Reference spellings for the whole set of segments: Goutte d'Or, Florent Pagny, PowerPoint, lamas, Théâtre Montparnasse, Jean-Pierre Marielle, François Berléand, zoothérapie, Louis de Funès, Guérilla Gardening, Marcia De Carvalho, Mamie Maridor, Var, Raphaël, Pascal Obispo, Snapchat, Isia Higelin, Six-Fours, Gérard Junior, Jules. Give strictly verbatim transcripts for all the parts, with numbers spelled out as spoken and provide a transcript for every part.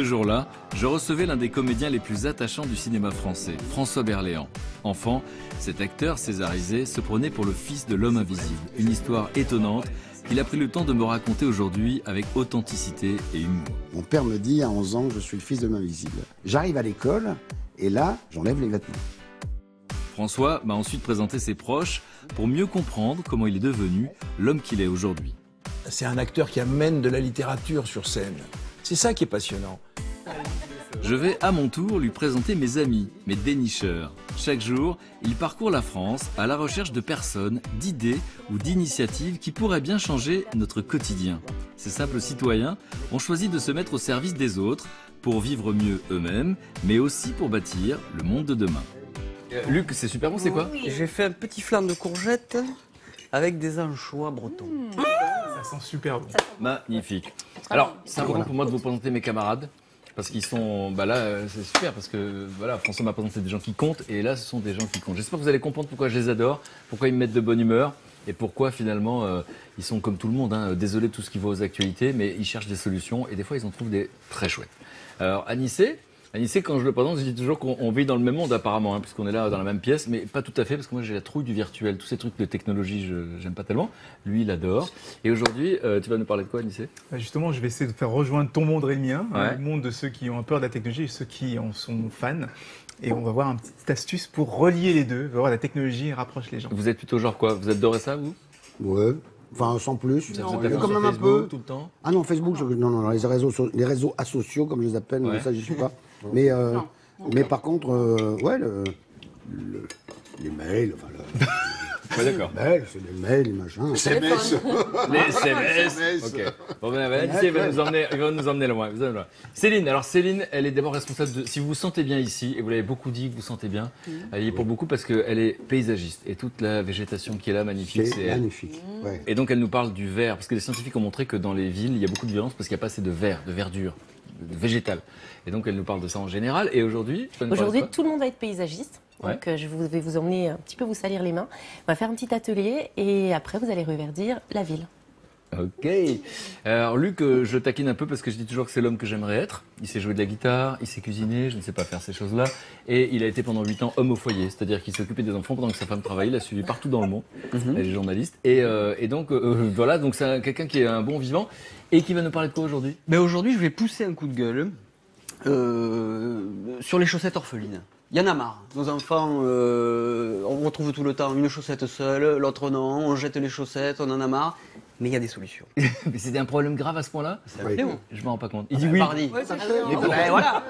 Ce jour-là, je recevais l'un des comédiens les plus attachants du cinéma français, François Berléand. Enfant, cet acteur césarisé se prenait pour le fils de l'homme invisible. Une histoire étonnante qu'il a pris le temps de me raconter aujourd'hui avec authenticité et humour. Mon père me dit à onze ans que je suis le fils de l'homme invisible. J'arrive à l'école et là, j'enlève les vêtements. François m'a ensuite présenté ses proches pour mieux comprendre comment il est devenu l'homme qu'il est aujourd'hui. C'est un acteur qui amène de la littérature sur scène. C'est ça qui est passionnant. Je vais à mon tour lui présenter mes amis, mes dénicheurs. Chaque jour, il parcourt la France à la recherche de personnes, d'idées ou d'initiatives qui pourraient bien changer notre quotidien. Ces simples citoyens ont choisi de se mettre au service des autres pour vivre mieux eux-mêmes, mais aussi pour bâtir le monde de demain. Euh, Luc, c'est super bon, c'est quoi? J'ai fait un petit flan de courgettes avec des anchois bretons. Mmh. Ça sent super bon. Sent magnifique. Alors, c'est important pour moi de vous présenter mes camarades, parce qu'ils sont... Bah là, c'est super, parce que voilà, François m'a présenté des gens qui comptent, et là, ce sont des gens qui comptent. J'espère que vous allez comprendre pourquoi je les adore, pourquoi ils me mettent de bonne humeur, et pourquoi, finalement, euh, ils sont comme tout le monde, hein, désolé de tout ce qui va aux actualités, mais ils cherchent des solutions, et des fois, ils en trouvent des très chouettes. Alors, Anissé... Anissé, quand je le présente, je dis toujours qu'on vit dans le même monde apparemment, hein, puisqu'on est là dans la même pièce, mais pas tout à fait, parce que moi j'ai la trouille du virtuel, tous ces trucs de technologie, je n'aime pas tellement. Lui, il adore. Et aujourd'hui, euh, tu vas nous parler de quoi, Anissé? Justement, je vais essayer de faire rejoindre ton monde et le mien, ouais. hein, le monde de ceux qui ont peur de la technologie et ceux qui en sont fans. Et on va voir une petite astuce pour relier les deux. On va voir la technologie rapproche les gens. Vous êtes plutôt genre quoi? Vous adorez ça, vous? Ouais. Enfin, sans plus. Non, vous êtes quand même un peu tout le temps. Ah non, Facebook, je... non, non, non, les réseaux, so... les réseaux asociaux, comme je les appelle, ouais. ça, je suis pas. Mais, euh, non, non. mais par contre, euh, ouais, le, le, les mails, enfin, le, ouais, d'accord. C'est les mails, les machins. S M S. Les S M S. Ok. Bon, ben, ben, il va nous emmener, il va nous emmener loin. Céline, alors Céline, elle est d'abord responsable de. Si vous vous sentez bien ici, et vous l'avez beaucoup dit, vous vous sentez bien, mmh. elle y est pour beaucoup parce qu'elle est paysagiste. Et toute la végétation qui est là, magnifique, c'est elle. Magnifique. Ouais. Et donc, elle nous parle du vert. Parce que les scientifiques ont montré que dans les villes, il y a beaucoup de violence parce qu'il n'y a pas assez de vert, de verdure. Végétale. Et donc elle nous parle de ça en général. Et aujourd'hui, aujourd'hui tout le monde va être paysagiste. Ouais. Donc je vais vous emmener un petit peu vous salir les mains. On va faire un petit atelier et après vous allez reverdir la ville. Ok. Alors Luc, je taquine un peu parce que je dis toujours que c'est l'homme que j'aimerais être. Il sait jouer de la guitare, il sait cuisiner, je ne sais pas faire ces choses-là. Et il a été pendant huit ans homme au foyer, c'est-à-dire qu'il s'est occupé des enfants pendant que sa femme travaillait, il l'a suivi partout dans le monde. Mm-hmm. Elle est journaliste. Et, euh, et donc euh, voilà, donc c'est quelqu'un qui est un bon vivant. Et qui va nous parler de quoi aujourd'hui? Ben aujourd'hui, je vais pousser un coup de gueule euh, sur les chaussettes orphelines. Il y en a marre. Nos enfants, euh, on retrouve tout le temps une chaussette seule, l'autre non, on jette les chaussettes, on en a marre. Mais il y a des solutions. Mais c'était un problème grave à ce point-là? Oui. Je m'en rends pas compte. Il dit oui. Pardi. Oui, c'est voilà.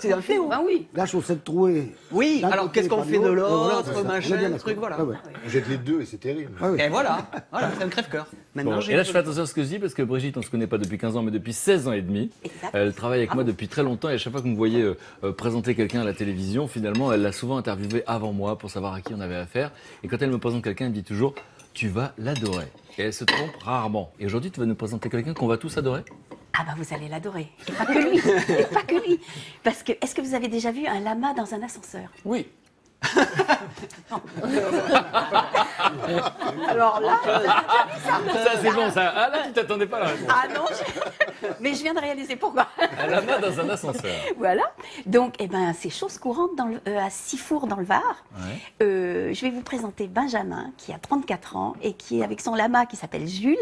C'est un fléau. Ben oui. La chaussette trouée. Oui, alors qu'est-ce qu'on fait de l'autre, machin, truc, voilà. On jette les deux et c'est terrible. Et voilà, voilà, c'est un crève-cœur. Et là, je fais attention à ce que je dis parce que Brigitte, on se connaît pas depuis quinze ans, mais depuis seize ans et demi. Elle travaille avec moi depuis très longtemps et à chaque fois que vous me voyez présenter quelqu'un à la télévision, finalement, elle l'a souvent interviewé avant moi pour savoir à qui on avait affaire. Et quand elle me présente quelqu'un, elle me dit toujours. Tu vas l'adorer. Et elle se trompe rarement. Et aujourd'hui, tu vas nous présenter quelqu'un qu'on va tous adorer? Ah bah vous allez l'adorer. Et pas que lui. Et pas que lui. Parce que, est-ce que vous avez déjà vu un lama dans un ascenseur? Oui. Alors là, ça, ça c'est bon ça. Ah là, tu t'attendais pas à la réponse. Ah non, je... mais je viens de réaliser pourquoi. Un lama dans un ascenseur. Voilà. Donc, eh ben, c'est chose courante dans le, euh, à Six-Fours dans le Var. Ouais. Euh, je vais vous présenter Benjamin, qui a trente-quatre ans et qui est avec son lama qui s'appelle Jules,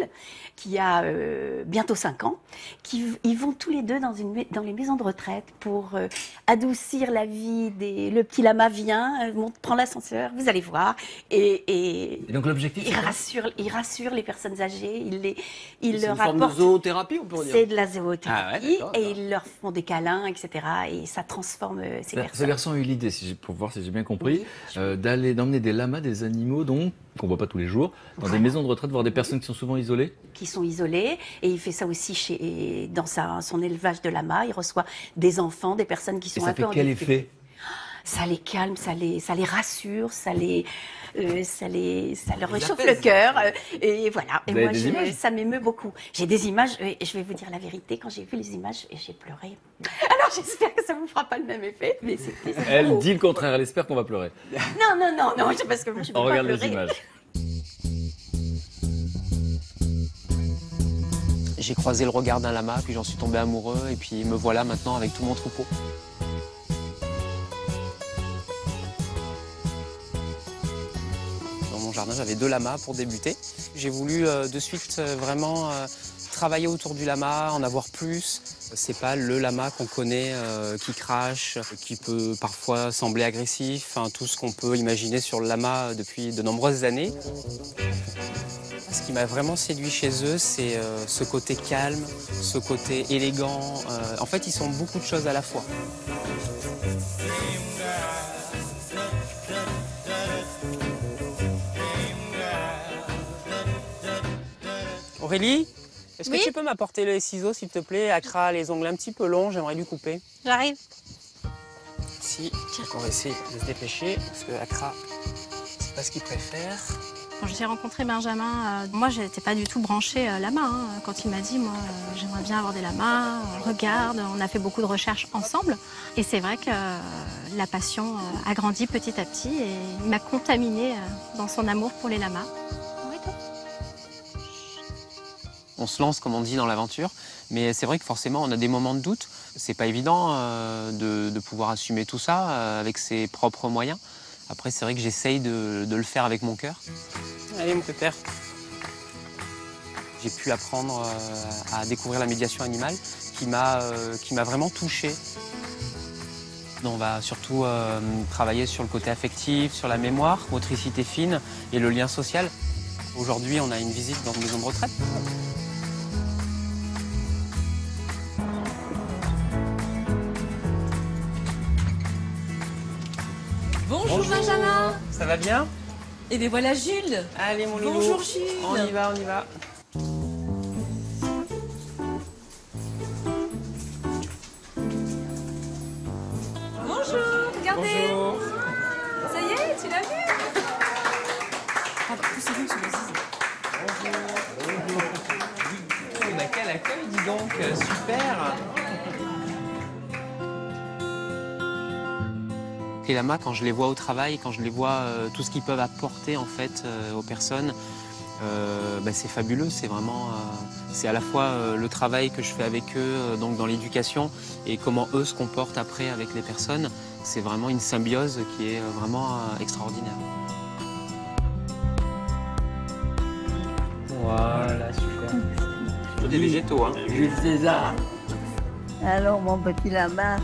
qui a euh, bientôt cinq ans. Qui, ils vont tous les deux dans, une, dans les maisons de retraite pour euh, adoucir la vie des. Le petit lama vient. Prends l'ascenseur, vous allez voir. Et, et, et donc l'objectif, il rassure, il rassure les personnes âgées. Il les, il leur apporte. C'est une forme de zoothérapie, on peut dire. C'est de la zoothérapie, ah ouais, et ils leur font des câlins, et cetera. Et ça transforme ces bah, personnes. Ces garçons ont eu l'idée, si pour voir si j'ai bien compris, oui. euh, d'aller d'emmener des lamas, des animaux, donc qu'on voit pas tous les jours, dans voilà. des maisons de retraite, voir des personnes qui sont souvent isolées. Qui sont isolées, et il fait ça aussi chez dans sa, son élevage de lamas. Il reçoit des enfants, des personnes qui sont. Et ça un fait peu quel effet? Ça les calme, ça les, ça les rassure, ça les, euh, ça les, ça leur réchauffe le cœur. Euh, et voilà. Et moi, je, ça m'émeut beaucoup. J'ai des images. Et je vais vous dire la vérité. Quand j'ai vu les images, j'ai pleuré. Alors j'espère que ça vous fera pas le même effet. Mais c'était. Elle dit le contraire. Elle espère qu'on va pleurer. Non, non, non, non. Parce que moi, je peux pas pleurer. On regarde les images. j'ai croisé le regard d'un lama, puis j'en suis tombé amoureux, et puis me voilà maintenant avec tout mon troupeau. Dans mon jardin, j'avais deux lamas pour débuter. J'ai voulu euh, de suite euh, vraiment euh, travailler autour du lama, en avoir plus. C'est pas le lama qu'on connaît, euh, qui crache, qui peut parfois sembler agressif, hein, tout ce qu'on peut imaginer sur le lama depuis de nombreuses années. Ce qui m'a vraiment séduit chez eux, c'est euh, ce côté calme, ce côté élégant. Euh, en fait, ils sont beaucoup de choses à la fois. Aurélie, est-ce oui que tu peux m'apporter les ciseaux, s'il te plaît? Accra les ongles un petit peu longs, j'aimerais lui couper. J'arrive. Si, on va essayer de se dépêcher, parce que Accra, c'est pas ce qu'il préfère. Quand j'ai rencontré Benjamin, euh, moi, je n'étais pas du tout branchée euh, lama. Hein. Quand il m'a dit, moi, euh, j'aimerais bien avoir des lamas, euh, regarde, on a fait beaucoup de recherches ensemble. Et c'est vrai que euh, la passion euh, a grandi petit à petit et il m'a contaminée euh, dans son amour pour les lamas. On se lance, comme on dit, dans l'aventure. Mais c'est vrai que forcément, on a des moments de doute. C'est pas évident euh, de, de pouvoir assumer tout ça euh, avec ses propres moyens. Après, c'est vrai que j'essaye de, de le faire avec mon cœur. Allez, mon pépère. J'ai pu apprendre euh, à découvrir la médiation animale qui m'a euh, vraiment touchée. On va surtout euh, travailler sur le côté affectif, sur la mémoire, motricité fine et le lien social. Aujourd'hui, on a une visite dans une maison de retraite. Bonjour, Bonjour Benjamin. Ça va bien? Et eh bien voilà Jules. Allez mon loulou. Bonjour Jules. On y va, on y va. Bonjour, regardez. Bonjour. Ça y est, tu l'as vu? Ah bah, c'est bon, c'est bon. Bonjour. Bonjour. On a quel accueil, dis donc, super. Les lamas, quand je les vois au travail, quand je les vois, euh, tout ce qu'ils peuvent apporter en fait euh, aux personnes, euh, bah, c'est fabuleux. C'est vraiment, euh, c'est à la fois euh, le travail que je fais avec eux, euh, donc dans l'éducation, et comment eux se comportent après avec les personnes. C'est vraiment une symbiose qui est vraiment euh, extraordinaire. Voilà, super. Plutôt des végétaux, hein. Jules César. Alors mon petit lama,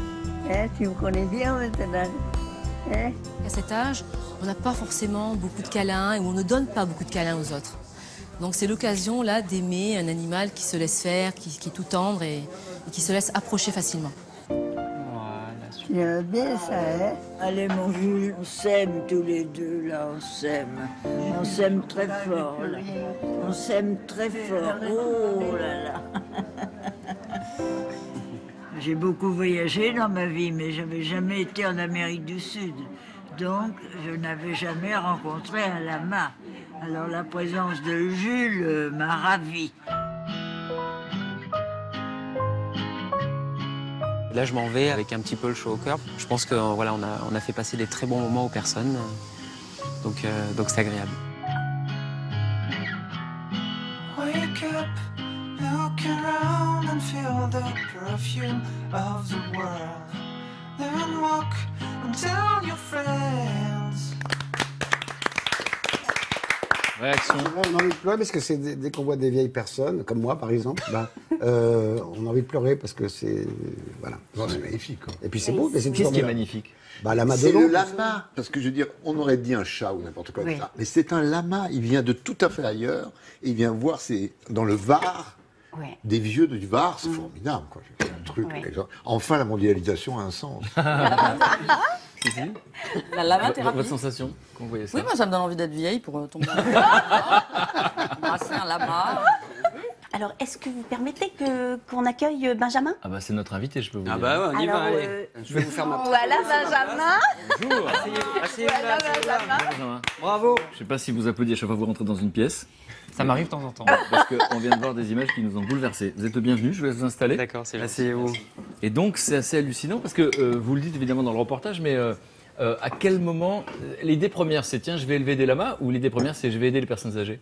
hein, tu me connais bien maintenant. À cet âge, on n'a pas forcément beaucoup de câlins et on ne donne pas beaucoup de câlins aux autres. Donc c'est l'occasion là d'aimer un animal qui se laisse faire, qui, qui est tout tendre et, et qui se laisse approcher facilement. Voilà, super. Il y a bien ça, hein. Allez mon Jules, on s'aime tous les deux là, on s'aime. On s'aime très fort là. On s'aime très fort. Oh là là. J'ai beaucoup voyagé dans ma vie, mais je n'avais jamais été en Amérique du Sud. Donc, je n'avais jamais rencontré un lama. Alors, la présence de Jules euh, m'a ravie. Là, je m'en vais avec un petit peu le chaud au cœur. Je pense qu'on voilà, a, on a fait passer des très bons moments aux personnes. Donc, euh, donc c'est agréable. Feel the perfume of the world, then walk and tell your friends. Réaction. On a envie de pleurer parce que c'est dès qu'on voit des vieilles personnes, comme moi par exemple, ben, euh, on a envie de pleurer parce que c'est voilà. Bon, c'est magnifique. Quoi. Et puis c'est beau, mais c'est toujours. Qu'est-ce qui est magnifique? Bah, c'est le lama. Parce que je veux dire, on aurait dit un chat ou n'importe quoi comme oui. ça, mais c'est un lama. Il vient de tout à fait ailleurs. Et il vient voir, c'est dans le Var. Ouais. Des vieux du Var, c'est mmh. formidable, quoi. C'est un truc. Ouais. Enfin, la mondialisation a un sens. La lama-thérapie. Votre sensation quand vous voyez ça? Oui, moi, ça me donne envie d'être vieille pour euh, tomber. Brasser un lama. Alors, est-ce que vous permettez que qu'on accueille Benjamin? Ah bah, c'est notre invité, je peux vous dire. Ah bah, ouais, on y Alors, va. Allez. Euh... Je vais vous faire ma. Voilà Benjamin. Bonjour. Asseyez-vous. Voilà Benjamin. Bravo. Je sais pas si vous applaudissez à chaque fois que vous rentrez dans une pièce. Ça m'arrive de temps en temps. Parce qu'on vient de voir des images qui nous ont bouleversés. Vous êtes bienvenus, je vous laisse vous installer. D'accord, c'est Asseyez-vous. Et donc, c'est assez hallucinant parce que euh, vous le dites évidemment dans le reportage, mais euh, euh, à quel moment. L'idée première, c'est tiens, je vais élever des lamas, ou l'idée première, c'est je vais aider les personnes âgées?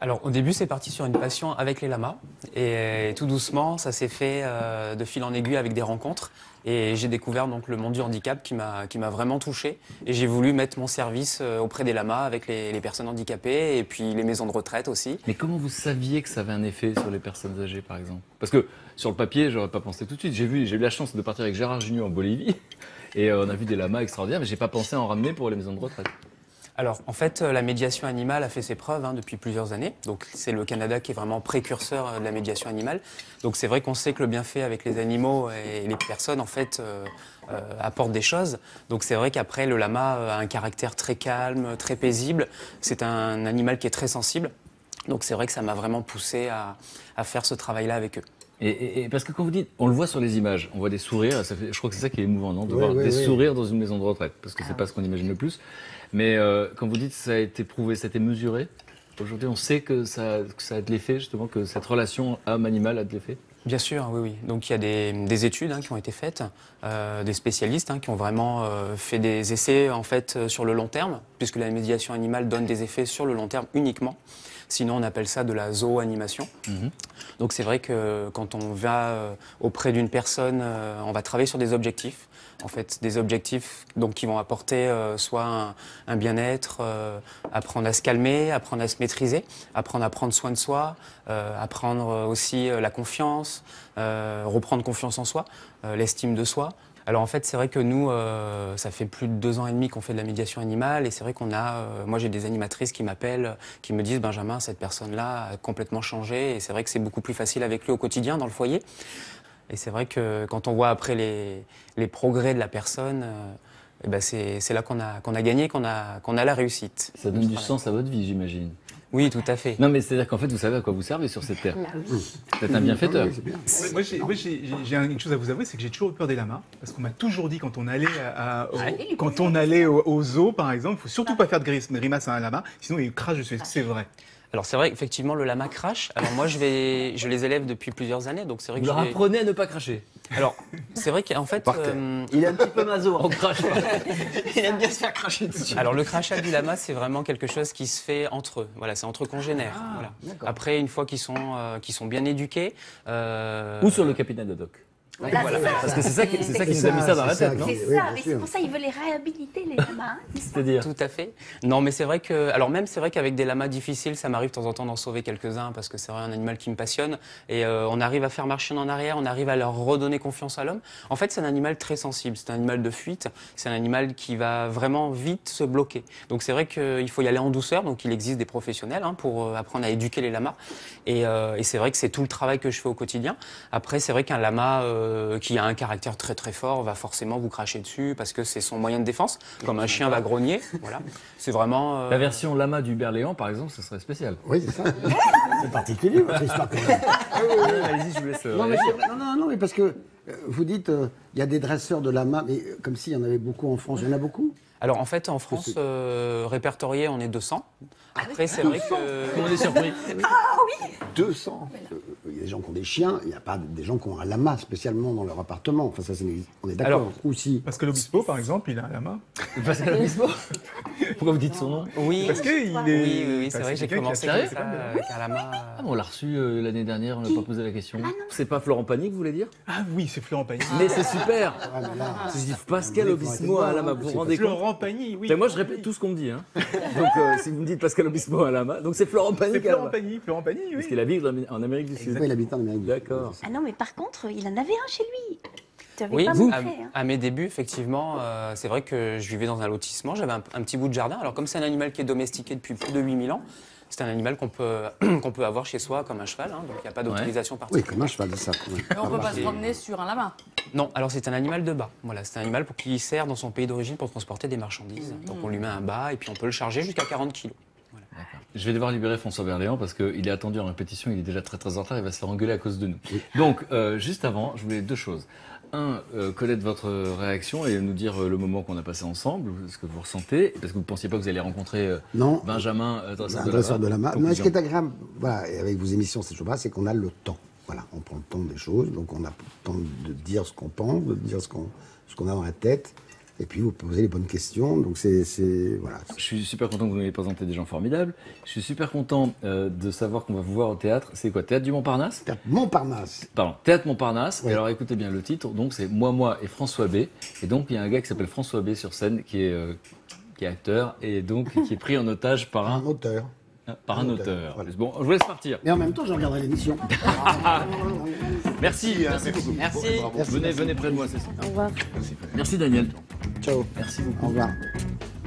Alors au début, c'est parti sur une passion avec les lamas et tout doucement, ça s'est fait euh, de fil en aiguille avec des rencontres et j'ai découvert donc le monde du handicap qui m'a qui m'a vraiment touché et j'ai voulu mettre mon service euh, auprès des lamas avec les, les personnes handicapées et puis les maisons de retraite aussi. Mais comment vous saviez que ça avait un effet sur les personnes âgées par exemple? Parce que sur le papier, j'aurais pas pensé tout de suite. J'ai vu, j'ai eu la chance de partir avec Gérard Junior en Bolivie et euh, on a vu des lamas extraordinaires, mais j'ai pas pensé à en ramener pour les maisons de retraite. Alors, en fait, la médiation animale a fait ses preuves hein, depuis plusieurs années. Donc, c'est le Canada qui est vraiment précurseur de la médiation animale. Donc, c'est vrai qu'on sait que le bienfait avec les animaux et les personnes, en fait, euh, euh, apporte des choses. Donc, c'est vrai qu'après, le lama a un caractère très calme, très paisible. C'est un animal qui est très sensible. Donc, c'est vrai que ça m'a vraiment poussé à, à faire ce travail-là avec eux. Et, et, et parce que quand vous dites, on le voit sur les images, on voit des sourires, ça fait, je crois que c'est ça qui est émouvant, non, de oui, voir oui, des oui. sourires dans une maison de retraite, parce que c'est ah, pas oui. ce qu'on imagine le plus. Mais euh, quand vous dites ça a été prouvé, ça a été mesuré, aujourd'hui on sait que ça, que ça a de l'effet, justement, que cette relation homme-animal a de l'effet? Bien sûr, oui, oui. Donc il y a des, des études hein, qui ont été faites, euh, des spécialistes hein, qui ont vraiment euh, fait des essais en fait euh, sur le long terme, puisque la médiation animale donne des effets sur le long terme uniquement. Sinon, on appelle ça de la zoo-animation. Mmh. Donc c'est vrai que quand on va euh, auprès d'une personne, euh, on va travailler sur des objectifs. En fait, des objectifs donc, qui vont apporter euh, soit un, un bien-être, euh, apprendre à se calmer, apprendre à se maîtriser, apprendre à prendre soin de soi, euh, apprendre aussi euh, la confiance, euh, reprendre confiance en soi, euh, l'estime de soi. Alors en fait, c'est vrai que nous, euh, ça fait plus de deux ans et demi qu'on fait de la médiation animale et c'est vrai qu'on a, euh, moi j'ai des animatrices qui m'appellent, qui me disent « Benjamin, cette personne-là a complètement changé » et c'est vrai que c'est beaucoup plus facile avec lui au quotidien, dans le foyer. Et c'est vrai que quand on voit après les, les progrès de la personne, euh, eh ben c'est là qu'on a, qu'on a gagné, qu'on a, qu'on a la réussite. Ça donne du sens à votre vie, j'imagine. Oui, tout à fait. Non, mais c'est-à-dire qu'en fait, vous savez à quoi vous servez sur cette terre. Vous êtes un bienfaiteur. Moi, j'ai une chose à vous avouer, c'est que j'ai toujours eu peur des lamas. Parce qu'on m'a toujours dit, quand on allait, à, à, au, quand on allait au, au zoo, par exemple, il ne faut surtout pas faire de grimace à un lama, sinon il crache dessus. C'est vrai. Alors c'est vrai, effectivement, le lama crache. Alors moi, je, vais, je les élève depuis plusieurs années, donc c'est vrai que vous leur apprenez à ne pas cracher. Alors c'est vrai qu'en fait, euh... il est un petit peu maso, hein. On crache pas. Il aime bien se faire cracher dessus. Alors le crachat du lama, c'est vraiment quelque chose qui se fait entre eux. Voilà, c'est entre congénères. Ah, voilà. Après, une fois qu'ils sont, euh, qu'ils sont bien éduqués, euh... ou sur le capitaine de doc. Ouais, là, voilà. Parce que c'est ça qui, ça qui nous a mis ça dans la tête, non? C'est ça, mais c'est pour ça qu'ils veulent les réhabiliter, les lamas. C'est-à-dire? Tout à fait. Non, mais c'est vrai que... Alors même, c'est vrai qu'avec des lamas difficiles, ça m'arrive de temps en temps d'en sauver quelques-uns, parce que c'est un animal qui me passionne, et euh, on arrive à faire marcher en arrière, on arrive à leur redonner confiance à l'homme. En fait, c'est un animal très sensible, c'est un animal de fuite, c'est un animal qui va vraiment vite se bloquer. Donc c'est vrai qu'il faut y aller en douceur, donc il existe des professionnels hein, pour apprendre à éduquer les lamas, et, euh, et c'est vrai que c'est tout le travail que je fais au quotidien. Après, c'est vrai qu'un lama... Euh, qui a un caractère très très fort va forcément vous cracher dessus parce que c'est son moyen de défense, comme un chien va grogner. Voilà, c'est vraiment euh... la version lama du Berléand, par exemple, ça serait spécial. Oui, c'est ça. C'est particulier votre histoire. Allez-y, je vous laisse. Non, mais non, non, non, mais parce que euh, vous dites, il euh, y a des dresseurs de lamas, mais euh, comme s'il y en avait beaucoup en France. Il y en a beaucoup. Alors en fait, en France, euh, répertorié, on est deux cents. Après, c'est vrai que... On est surpris. Ah oui, deux cents. Il y a des gens qui ont des chiens, il n'y a pas des gens qui ont un lama spécialement dans leur appartement. Enfin, ça, c'est... On est d'accord. Si... Parce que l'obispo, par exemple, il a un lama. Parce que l'obispo... Pourquoi vous dites son nom? Oui, parce que il est... oui, oui, oui c'est vrai que j'ai commencé avec ça, avec un lama. Ah, on l'a reçu euh, l'année dernière, on n'a pas posé la question. Ah, c'est pas Florent Pagny que vous voulez dire? Ah oui, c'est Florent Pagny. Mais c'est super. ah, là, là, Je dis Pascal Obispo à un lama, vous vous rendez compte? Florent Pagny, oui. Moi, je répète tout ce qu'on me dit. Hein. Donc, euh, si vous me dites Pascal Obispo à lama, donc c'est Florent Pagny. C'est Florent Pagny, Florent Pagny, oui. Parce qu'il habite en Amérique du Sud. Oui, il habite en Amérique du Sud. D'accord. Ah non, mais par contre, il en avait un chez lui. Oui, vous, montré, à, hein. à mes débuts, effectivement, euh, c'est vrai que je vivais dans un lotissement, j'avais un, un petit bout de jardin. Alors comme c'est un animal qui est domestiqué depuis plus de huit mille ans, c'est un animal qu'on peut, qu'on peut avoir chez soi comme un cheval, hein, donc il n'y a pas d'autorisation ouais. particulière. Oui, comme un cheval, c'est ça. Oui. Mais on ne peut pas se promener sur un lama. Non, alors c'est un animal de bât. Voilà, c'est un animal pour qui il sert dans son pays d'origine pour transporter des marchandises. Mmh. Donc on lui met un bât et puis on peut le charger jusqu'à quarante kilos. Je vais devoir libérer François Berléand parce qu'il est attendu en répétition, il est déjà très très en retard, il va se faire engueuler à cause de nous. Oui. Donc, euh, juste avant, je voulais deux choses. Un, euh, connaître votre réaction et nous dire euh, le moment qu'on a passé ensemble, ce que vous ressentez, parce que vous ne pensiez pas que vous alliez rencontrer euh, non. Benjamin, euh, dresseur de, la... de la main. Non, ce qui est agréable, voilà, et avec vos émissions, c'est c'est qu'on a le temps. Voilà, on prend le temps des choses, donc on a le temps de dire ce qu'on pense, de dire ce qu'on ce qu'on a dans la tête. et puis vous posez les bonnes questions. Donc c'est, c'est, voilà. Je suis super content que vous m'ayez présenté des gens formidables. Je suis super content euh, de savoir qu'on va vous voir au théâtre. C'est quoi, Théâtre du Montparnasse? Théâtre Montparnasse. Pardon, Théâtre Montparnasse. Ouais. Et alors écoutez bien le titre, donc c'est Moi, Moi et François B. Et donc il y a un gars qui s'appelle François B sur scène qui est, euh, qui est acteur et donc qui est pris en otage par un... un auteur. Par un auteur. Voilà. Bon, je vous laisse partir. Mais en même temps, je regarderai l'émission. Merci. Merci beaucoup. Merci. Merci. Merci. Venez, venez près de moi, c'est ça. Au revoir. Merci, merci Daniel. Ciao. Merci beaucoup. Au revoir.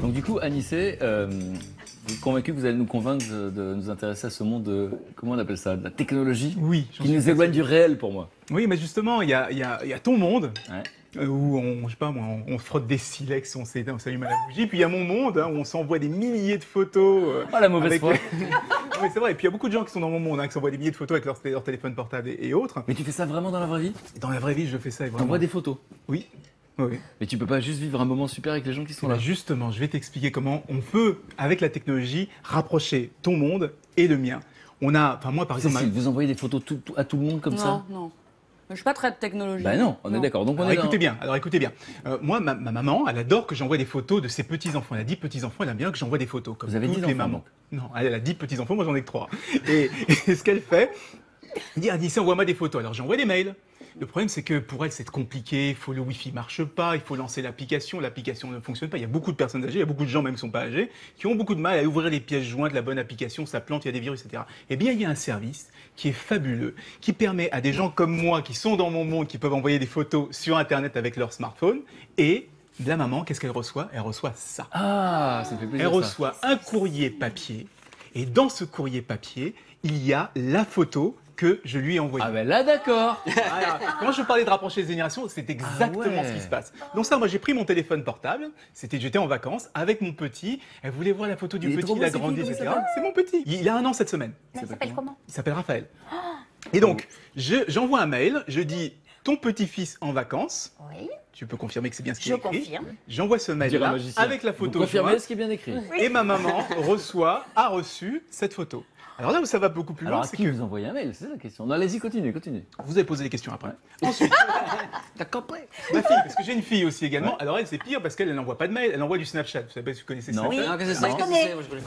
Donc du coup, Anissé, euh, vous êtes convaincu que vous allez nous convaincre de, de nous intéresser à ce monde de, comment on appelle ça, de la technologie? Oui. Qui nous éloigne du réel pour moi. Oui, mais justement, il y a, y, a, y a ton monde. Ouais. Où on, je sais pas moi, on, on frotte des silex, on s'éteint, on s'allume à la bougie. Puis il y a mon monde hein, où on s'envoie des milliers de photos. Euh, oh la mauvaise foi. Mais c'est vrai. Et puis il y a beaucoup de gens qui sont dans mon monde, hein, qui s'envoient des milliers de photos avec leur, leur téléphone portable et, et autres. Mais tu fais ça vraiment dans la vraie vie? Dans la vraie vie, je fais ça. T'envoies des photos? Oui. Oui. Mais tu peux pas juste vivre un moment super avec les gens qui sont là. Bah justement, je vais t'expliquer comment on peut, avec la technologie, rapprocher ton monde et le mien. On a, enfin moi par exemple, Cécile, vous envoyez des photos tout, tout, à tout le monde comme non, ça? Non. Je ne suis pas très de technologie. Ben non, on non. est d'accord. Donc on alors, est écoutez bien, alors écoutez bien. Euh, moi, ma, ma maman, elle adore que j'envoie des photos de ses petits-enfants. Elle a dix petits-enfants, elle aime bien que j'envoie des photos. Comme vous avez dix enfants? Non, elle a dix petits-enfants, moi j'en ai que trois. Et, et ce qu'elle fait, elle dit, Anissé, envoie-moi des photos. Alors j'envoie des mails. Le problème, c'est que pour elle, c'est compliqué. Il faut le Wi-Fi marche pas, il faut lancer l'application, l'application ne fonctionne pas. Il y a beaucoup de personnes âgées, il y a beaucoup de gens même qui sont pas âgés, qui ont beaucoup de mal à ouvrir les pièces jointes de la bonne application, ça plante, il y a des virus, et cetera. Eh bien, il y a un service qui est fabuleux, qui permet à des gens comme moi, qui sont dans mon monde, qui peuvent envoyer des photos sur Internet avec leur smartphone, et la maman, qu'est-ce qu'elle reçoit? Elle reçoit ça. Ah, ça me fait plaisir. Elle reçoit ça. Un courrier papier, et dans ce courrier papier, il y a la photo que je lui ai envoyé. Ah ben là, d'accord. Voilà. Quand je parlais de rapprocher les générations, c'est exactement ah ouais. ce qui se passe. Donc ça, moi, j'ai pris mon téléphone portable. C'était, j'étais en vacances avec mon petit. Elle voulait voir la photo du il petit, il a grandi, et cetera. C'est mon petit. Il a un an cette semaine. Il s'appelle comment? Il s'appelle Raphaël. Oh. Et donc, je, j'envoie un mail. Je dis, ton petit-fils en vacances. Oui. Tu peux confirmer que c'est bien ce qui est écrit. Je confirme. J'envoie ce mail-là avec la photo. Confirmez ce qui est bien écrit. Oui. Et ma maman reçoit, a reçu cette photo. Alors là où ça va beaucoup plus loin, c'est que... vous envoyez un mail, c'est ça la question. Non, allez-y, continuez, continuez. Vous avez posé les questions après. Ouais. Ensuite, t'as compris. Ma fille, parce que j'ai une fille aussi également. Ouais. Alors elle, c'est pire parce qu'elle n'envoie pas de mail, elle envoie du Snapchat. Vous savez, si vous connaissez non. Snapchat. Oui, non, non. Je connais.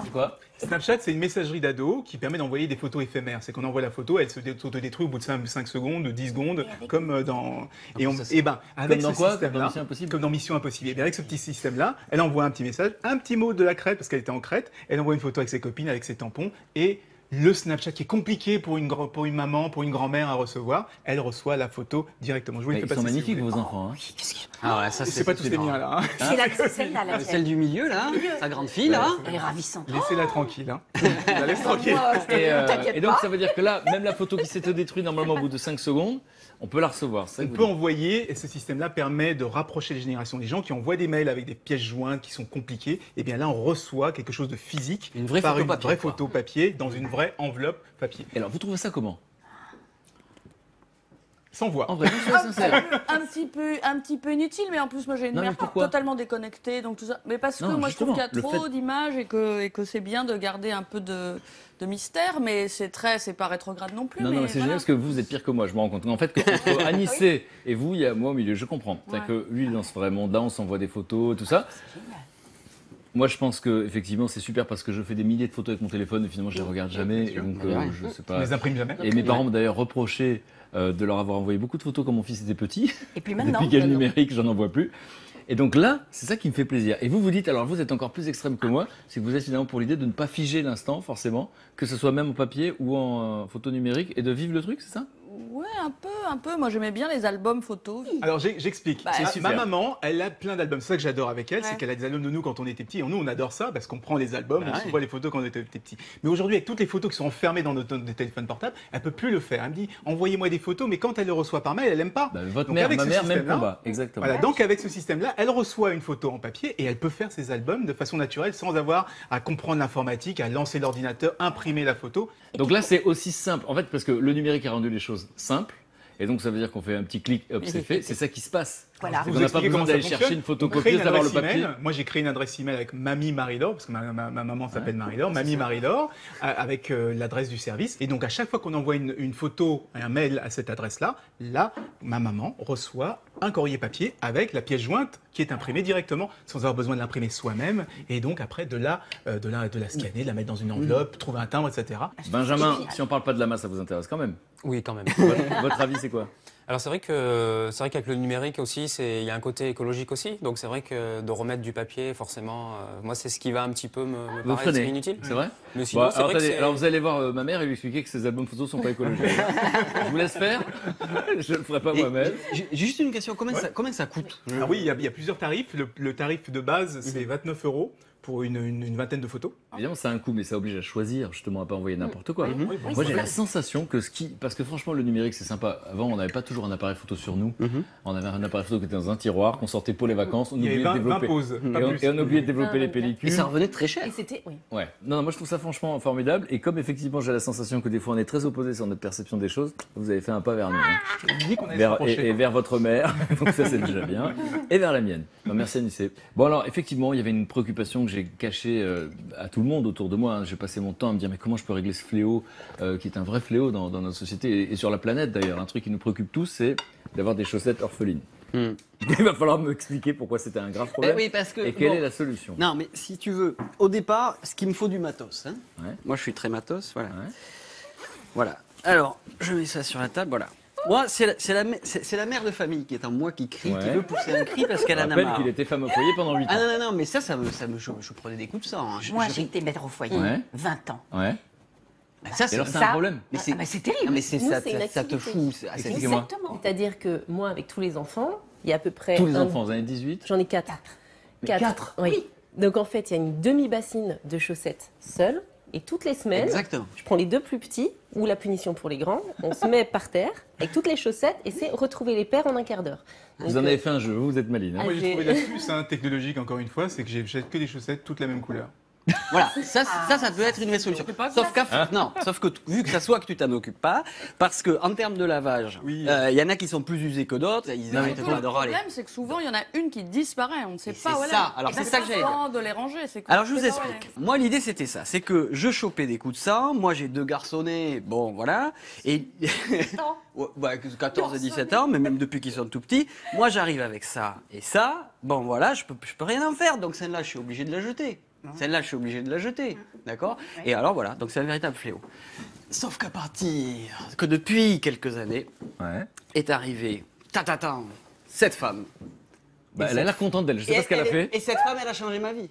C'est quoi? Snapchat, c'est une messagerie d'ado qui permet d'envoyer des photos éphémères. C'est qu'on envoie la photo, elle se autodétruit au bout de cinq, cinq secondes, de dix secondes, comme dans... Et, on... Et ben, avec comme dans ce quoi, système comme dans Mission Impossible. Comme dans Mission Impossible. Et bien avec ce petit système-là, elle envoie un petit message, un petit mot de la crête, parce qu'elle était en crête. Elle envoie une photo avec ses copines, avec ses tampons. Et le Snapchat qui est compliqué pour une, pour une maman, pour une grand-mère à recevoir, elle reçoit la photo directement. Je vous les fais passer. Ils sont magnifiques, vos enfants. Ah ouais, ça c'est. C'est pas tous les miens là. C'est celle du milieu là, sa grande fille là. Elle est ravissante. Laissez-la tranquille. La laisse tranquille. Et donc ça veut dire que là, même la photo qui s'était détruite normalement au bout de cinq secondes, on peut la recevoir. On peut envoyer, et ce système-là permet de rapprocher les générations. Des gens qui envoient des mails avec des pièces jointes qui sont compliquées, et bien là on reçoit quelque chose de physique par une vraie photo papier dans une vraie enveloppe papier. Et alors vous trouvez ça comment? Sans voix. En vrai, je suis sincère. Un petit peu, un petit peu inutile, mais en plus moi j'ai une non, mère totalement déconnectée, donc tout ça. Mais parce non, que moi je trouve qu'il y a trop fait... d'images et que et que c'est bien de garder un peu de, de mystère, mais c'est très, c'est pas rétrograde non plus. Non, mais non, c'est voilà. Génial parce que vous, vous êtes pire que moi. Je me rends compte. En fait, que entre Anissé oui. et vous, il y a moi au milieu. Je comprends. Ouais. C'est que lui dans ce vrai monde-là, on s'envoie des photos, tout ça. C'est génial. Moi, je pense que effectivement, c'est super parce que je fais des milliers de photos avec mon téléphone et finalement, je les regarde jamais. Et donc, euh, je sais pas. Je les imprime jamais. Et mes parents m'ont d'ailleurs reproché euh, de leur avoir envoyé beaucoup de photos quand mon fils était petit. Et puis maintenant, depuis qu'il y a le numérique, j'en envoie plus. Et donc là, c'est ça qui me fait plaisir. Et vous vous dites, alors vous êtes encore plus extrême que moi, c'est que vous êtes finalement pour l'idée de ne pas figer l'instant, forcément, que ce soit même en papier ou en euh, photo numérique, et de vivre le truc, c'est ça? Ouais, un peu, un peu. Moi, j'aimais bien les albums photos. Alors, j'explique. Bah, ma maman, elle a plein d'albums. C'est ça que j'adore avec elle, ouais. C'est qu'elle a des albums de nous quand on était petits. Et nous, on adore ça parce qu'on prend les albums, bah, on ouais. se voit les photos quand on était petits. Mais aujourd'hui, avec toutes les photos qui sont enfermées dans notre, notre téléphone portable, elle peut plus le faire. Elle me dit, envoyez-moi des photos, mais quand elle le reçoit par mail, elle aime pas. Bah, votre donc, mère, avec ma mère, même combat. Exactement. Voilà, donc avec ce système-là, elle reçoit une photo en papier et elle peut faire ses albums de façon naturelle, sans avoir à comprendre l'informatique, à lancer l'ordinateur, imprimer la photo. Donc là, c'est aussi simple, en fait, parce que le numérique a rendu les choses simples. Et donc, ça veut dire qu'on fait un petit clic, hop, c'est fait. C'est ça qui se passe. Voilà. Vous on n'a pas besoin d'aller chercher une photocopieuse, d'avoir le papier. Email. Moi, j'ai créé une adresse email avec Mamie Maridor, parce que ma, ma, ma maman s'appelle ouais, Maridor, Mamie Maridor, avec euh, l'adresse du service. Et donc, à chaque fois qu'on envoie une, une photo et un mail à cette adresse-là, là, ma maman reçoit un courrier papier avec la pièce jointe qui est imprimée directement, sans avoir besoin de l'imprimer soi-même. Et donc, après, de la, euh, de la, de la scanner, de la mettre dans une enveloppe, mmh. trouver un timbre, et cetera. Benjamin, si on ne parle pas de lamas, ça vous intéresse quand même? Oui, quand même. Votre, votre avis, c'est quoi? Alors c'est vrai que c'est vrai qu'avec le numérique aussi, il y a un côté écologique aussi. Donc c'est vrai que de remettre du papier, forcément, euh, moi c'est ce qui va un petit peu me, me vous paraître inutile. C'est vrai, mais sinon, bon, alors, vrai que alors vous allez voir euh, ma mère et lui expliquer que ses albums photos sont pas écologiques. Je vous laisse faire, je ne le ferai pas moi-même. Juste une question, combien, ouais. ça, combien ça coûte? Ah oui, il y, a, il y a plusieurs tarifs. Le, le tarif de base, c'est mmh. vingt-neuf euros. Pour une, une, une vingtaine de photos. Évidemment, ça a un coût, mais ça oblige à choisir, justement, à ne pas envoyer n'importe quoi. Mmh. Oui, bon, moi, j'ai la sensation que ce qui... Parce que franchement, le numérique, c'est sympa. Avant, on n'avait pas toujours un appareil photo sur nous. Mmh. On avait un appareil photo qui était dans un tiroir, qu'on sortait pour les vacances, on oubliait de développer. Pauses, et, on, et on oubliait de développer les pellicules. Et ça revenait très cher. Et c'était... Oui. Ouais. Non, non, moi, je trouve ça franchement formidable. Et comme, effectivement, j'ai la sensation que des fois, on est très opposés sur notre perception des choses, vous avez fait un pas vers nous. Hein. Je te dis qu'on est vers, et, et vers votre mère. Donc ça, c'est déjà bien. Et vers la mienne. Non, merci, Anissé. Bon, alors, effectivement, il y avait une préoccupation que j'ai caché euh, à tout le monde autour de moi. J'ai passé mon temps à me dire mais comment je peux régler ce fléau euh, qui est un vrai fléau dans, dans notre société et, et sur la planète d'ailleurs. Un truc qui nous préoccupe tous, c'est d'avoir des chaussettes orphelines. Mm. Il va falloir m'expliquer pourquoi c'était un grave problème eh oui, parce que, et quelle bon, est la solution. Non mais si tu veux, au départ, ce qu'il me faut du matos. Hein. Ouais. Moi je suis très matos, voilà. Ouais. Voilà. Alors, je mets ça sur la table, voilà. Moi, c'est la, la, la mère de famille qui est en moi qui crie, ouais. qui veut pousser un cri parce qu'elle en a marre. Je rappelle qu'il était femme au foyer pendant huit ans. Ah non, non, non, mais ça, ça me, ça me, je, je prenais des coups de sang. Hein. Je, moi, j'ai été maître au foyer, ouais. vingt ans. Ouais. Bah, ça, c'est un problème. Mais c'est ah, bah, terrible. Mais c'est ça, ça, ça te fout. Exactement. C'est-à-dire que moi, avec tous les enfants, il y a à peu près... Tous les un... enfants, vous en avez dix-huit? J'en ai quatre. quatre. quatre oui. oui. Donc en fait, il y a une demi-bassine de chaussettes seules. Et toutes les semaines, exactement. Je prends les deux plus petits, ou la punition pour les grands, on se met par terre avec toutes les chaussettes et c'est retrouver les paires en un quart d'heure. Vous en avez fait un jeu, vous êtes maline. Hein. Moi j'ai trouvé l'astuce hein, technologique encore une fois, c'est que j'ai que des chaussettes toutes la même couleur. Voilà, ça, ça, ça peut être une vraie solution. Sauf, qu hein non, sauf que vu que ça soit que tu t'en occupes pas, parce qu'en termes de lavage, il oui. euh, y en a qui sont plus usés que d'autres. Le problème, c'est que souvent, il y en a une qui disparaît. On ne sait et pas où elle est. Alors, c'est ça que j'ai de les ranger. Cool. Alors, je vous explique. Moi, l'idée, c'était ça. C'est que je chopais des coups de sang. Moi, j'ai deux garçonnets. Bon, voilà. Et... ouais, quatorze et dix-sept ans, mais même depuis qu'ils sont tout petits. Moi, j'arrive avec ça et ça. Bon, voilà, je peux, je peux rien en faire. Donc, celle-là, je suis obligé de la jeter. Celle-là, je suis obligé de la jeter, d'accord? Et alors voilà, donc c'est un véritable fléau. Sauf qu'à partir, que depuis quelques années, ouais. est arrivée, ta-ta-ta, cette femme. Bah, elle a l'air contente d'elle, je sais et pas ce qu'elle a fait. Et cette femme, elle a changé ma vie.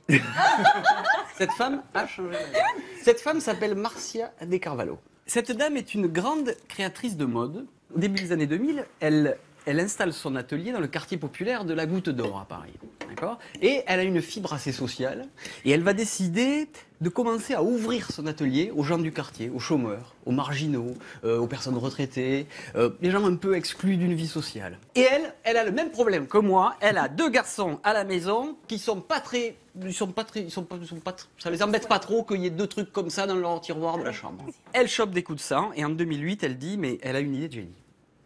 Cette femme a changé ma vie. Cette femme s'appelle Marcia De Carvalho. Cette dame est une grande créatrice de mode. Au début des années deux mille, elle... Elle installe son atelier dans le quartier populaire de la Goutte d'Or à Paris. D'accord ? Et elle a une fibre assez sociale. Et elle va décider de commencer à ouvrir son atelier aux gens du quartier, aux chômeurs, aux marginaux, euh, aux personnes retraitées, euh, les gens un peu exclus d'une vie sociale. Et elle, elle a le même problème que moi. Elle a deux garçons à la maison qui sont pas très... Ils sont pas très, ils sont pas, ils sont pas, ça les embête pas trop qu'il y ait deux trucs comme ça dans leur tiroir de la chambre. Elle chope des coups de sang et en deux mille huit, elle dit, mais elle a une idée de génie.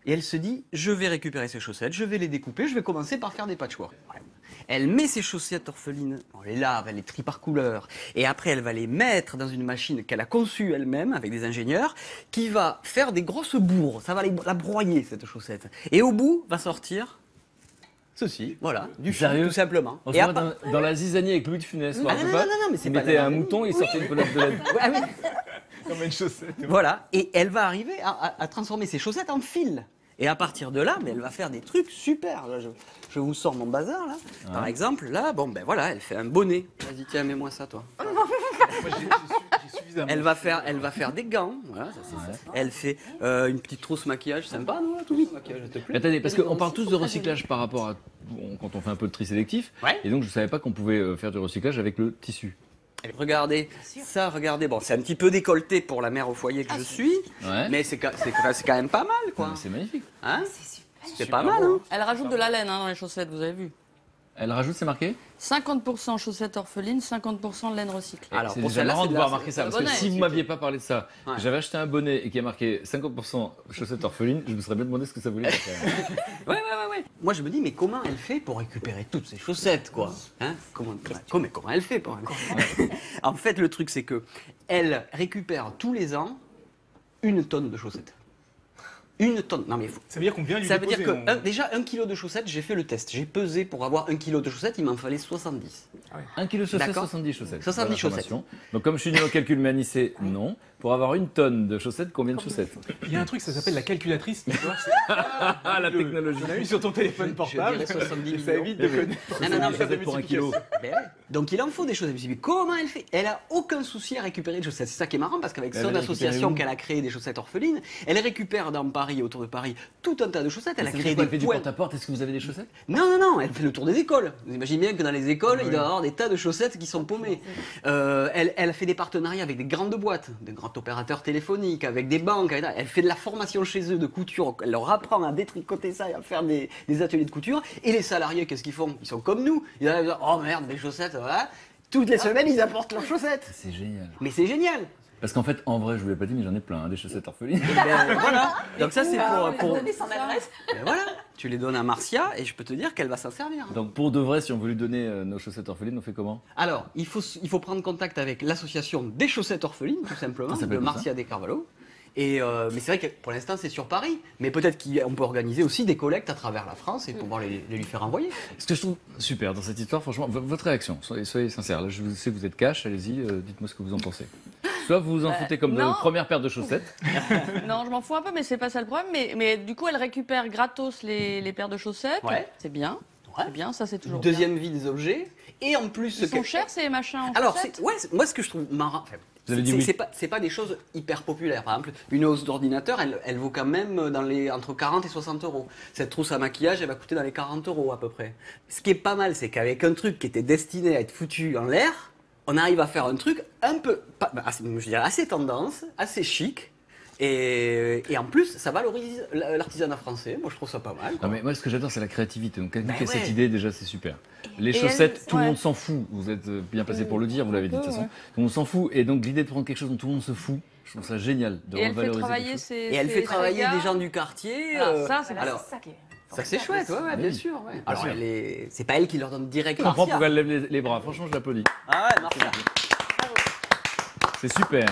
Et elle se dit, je vais récupérer ces chaussettes, je vais les découper, je vais commencer par faire des patchwork. Elle met ses chaussettes orphelines, on les lave, elle les trie par couleur. Et après, elle va les mettre dans une machine qu'elle a conçue elle-même, avec des ingénieurs, qui va faire des grosses bourres. Ça va les, la broyer, cette chaussette. Et au bout, va sortir... Ceci, voilà, du sérieux tout simplement. Et part... dans, dans la zizanie avec Louis de Funès, ah non, non, non, non, mais il mettait un mouton et il sortait oui. une pelote de laine. Ouais, oui. Comme une chaussette. Ouais. Voilà, et elle va arriver à, à, à transformer ses chaussettes en fil. Et à partir de là, mais elle va faire des trucs super. Là, je, je vous sors mon bazar, là. Ah. Par exemple, là, bon, ben voilà, elle fait un bonnet. Vas-y, tiens, mets-moi ça, toi. Moi, j'ai, j'ai suffisamment. Elle va faire, elle va faire des gants. Voilà, ça, c'est ouais. ça. Elle fait euh, une petite trousse maquillage sympa, non, tout oui. maquillage, s'il te plaît. Attendez, parce qu'on parle tous de recyclage par rapport à on, quand on fait un peu de tri sélectif. Ouais. Et donc, je ne savais pas qu'on pouvait faire du recyclage avec le tissu. Regardez, ça, regardez, bon, c'est un petit peu décolleté pour la mère au foyer que ah, je suis, ouais. mais c'est quand même pas mal, quoi. C'est magnifique. Hein? C'est pas mal, hein? Elle rajoute de la laine hein, dans les chaussettes, vous avez vu. Elle rajoute, c'est marqué cinquante pour cent chaussettes orphelines, cinquante pour cent laine recyclée. Alors, c'est déjà marrant de voir marquer ça, parce que si vous ne m'aviez pas parlé de ça, ouais. j'avais acheté un bonnet et qui a marqué cinquante pour cent chaussettes orphelines, je me serais bien demandé ce que ça voulait dire. Ouais, ouais, ouais, ouais. Moi, je me dis, mais comment elle fait pour récupérer toutes ces chaussettes, quoi, hein? Comment, comment, comment elle fait pour récupérer? En fait, le truc, c'est que elle récupère tous les ans une tonne de chaussettes. Une tonne. Non, mais faut... Ça veut dire combien lui Ça veut déposer, dire que on... un, déjà un kilo de chaussettes, j'ai fait le test. J'ai pesé pour avoir un kilo de chaussettes, il m'en fallait soixante-dix. Ah ouais. Un kilo de chaussettes, soixante-dix chaussettes. soixante-dix chaussettes. Donc comme je suis nul au calcul manicé, non. Pour avoir une tonne de chaussettes, combien de chaussettes? Il y a un truc, ça s'appelle la calculatrice. Tu vois, ah, la technologie. Tu as eu sur ton téléphone portable. soixante-dix ça évite de connaître. Non, non, non, mais pour un kilo. Ben ouais. Donc il en faut des choses. Mais comment elle fait? Elle a aucun souci à récupérer des chaussettes. C'est ça qui est marrant parce qu'avec son association qu'elle a créée des chaussettes orphelines, elle récupère dans Paris. Autour de Paris, tout un tas de chaussettes. Elle a créé des poêles. Porte-à-porte. Est-ce que vous avez des chaussettes? Non, non, non. Elle fait le tour des écoles. Vous imaginez bien que dans les écoles, oui. il doit y avoir des tas de chaussettes qui sont paumées. Euh, elle, elle fait des partenariats avec des grandes boîtes, des grands opérateurs téléphoniques, avec des banques. Avec... Elle fait de la formation chez eux de couture. Elle leur apprend à détricoter ça et à faire des, des ateliers de couture. Et les salariés, qu'est-ce qu'ils font? Ils sont comme nous. Ils arrivent à dire, oh merde, des chaussettes. Voilà. Toutes les ah. semaines, ils apportent leurs chaussettes. C'est génial. Mais c'est génial. Parce qu'en fait, en vrai, je ne vous l'ai pas dit, mais j'en ai plein, hein, des chaussettes orphelines. Ben, voilà. Donc ça, c'est pour... pour... Donner son adresse. Ben, voilà. Tu les donnes à Marcia et je peux te dire qu'elle va s'en servir. Donc pour de vrai, si on veut lui donner euh, nos chaussettes orphelines, on fait comment? Alors, il faut, il faut prendre contact avec l'association des chaussettes orphelines, tout simplement, ça de Marcia De Carvalho. Et euh, mais c'est vrai que pour l'instant, c'est sur Paris. Mais peut-être qu'on peut organiser aussi des collectes à travers la France et pouvoir les, les lui faire envoyer. Ce que je trouve super dans cette histoire, franchement, votre réaction, soyez, soyez sincère. Là, je sais que vous êtes cash, allez-y, euh, dites-moi ce que vous en pensez. Soit vous vous en foutez comme euh, de première paire de chaussettes. Non, je m'en fous un peu, mais c'est pas ça le problème. Mais, mais du coup, elle récupère gratos les, les paires de chaussettes. Ouais. C'est bien. Ouais. C'est bien, ça c'est toujours Deuxième bien. vie des objets. Et en plus... Ils sont que... chers ces machins en Alors, ouais, moi ce que je trouve marrant... Enfin, c'est oui. pas, pas des choses hyper populaires. Par exemple, une hausse d'ordinateur, elle, elle vaut quand même dans les, entre quarante et soixante euros. Cette trousse à maquillage, elle va coûter dans les quarante euros à peu près. Ce qui est pas mal, c'est qu'avec un truc qui était destiné à être foutu en l'air, on arrive à faire un truc un peu, pas, bah, assez, je dirais assez tendance, assez chic. Et, et en plus, ça valorise l'artisanat français. Moi, je trouve ça pas mal. Quoi. Non, mais moi, ce que j'adore, c'est la créativité. Donc, appliquer bah ouais. cette idée, déjà, c'est super. Les et chaussettes, elle, tout ouais. le monde s'en fout. Vous êtes bien passé pour le dire, vous l'avez dit de toute façon. Ouais. Tout le monde s'en fout. Et donc, l'idée de prendre quelque chose dont tout le monde se fout, je trouve ça génial. De et elle fait travailler, ses, et elle fait travailler des gens du quartier. Alors, euh, ça, c'est ça qui est. Ça c'est chouette, ouais, ouais, oui. bien sûr. Ouais. Alors, c'est pas elle qui leur donne direct. Je comprends pourquoi elle lève les, les bras. Franchement, je l'applaudis. Ah ouais, Marcia. C'est super.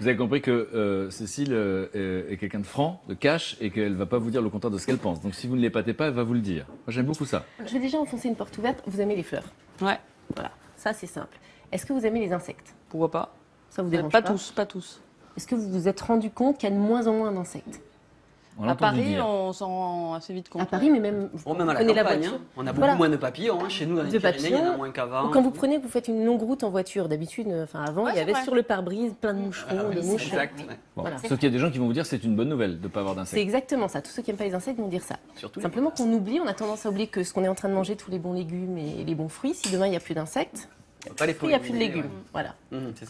Vous avez compris que euh, Cécile euh, est quelqu'un de franc, de cash, et qu'elle ne va pas vous dire le contraire de ce qu'elle pense. Donc si vous ne l'épatez pas, elle va vous le dire. Moi, j'aime beaucoup ça. Je vais déjà enfoncer une porte ouverte. Vous aimez les fleurs? Ouais. Voilà, ça c'est simple. Est-ce que vous aimez les insectes? Pourquoi pas? Ça vous dérange pas? Pas tous, pas tous. Est-ce que vous vous êtes rendu compte qu'il y a de moins en moins d'insectes? À Paris, dire. on s'en rend assez vite compte. À Paris, mais même, oh, même à la campagne, la hein. on a beaucoup voilà. moins de papillons. Hein. Chez nous, dans les Pyrénées, il y en a moins qu'avant. Quand vous prenez, vous faites une longue route en voiture. D'habitude, enfin avant, ouais, il y avait vrai. sur le pare-brise plein de moucherons, ah, oui, des mouches. Exact. Ouais. Bon. Voilà. Sauf qu'il y a des gens qui vont vous dire c'est une bonne nouvelle de ne pas avoir d'insectes. C'est exactement ça. Tous ceux qui n'aiment pas les insectes vont dire ça. Surtout Simplement qu'on oublie, on a tendance à oublier que ce qu'on est en train de manger, tous les bons légumes et les bons fruits, si demain il n'y a plus d'insectes, il n'y a plus de légumes. Voilà.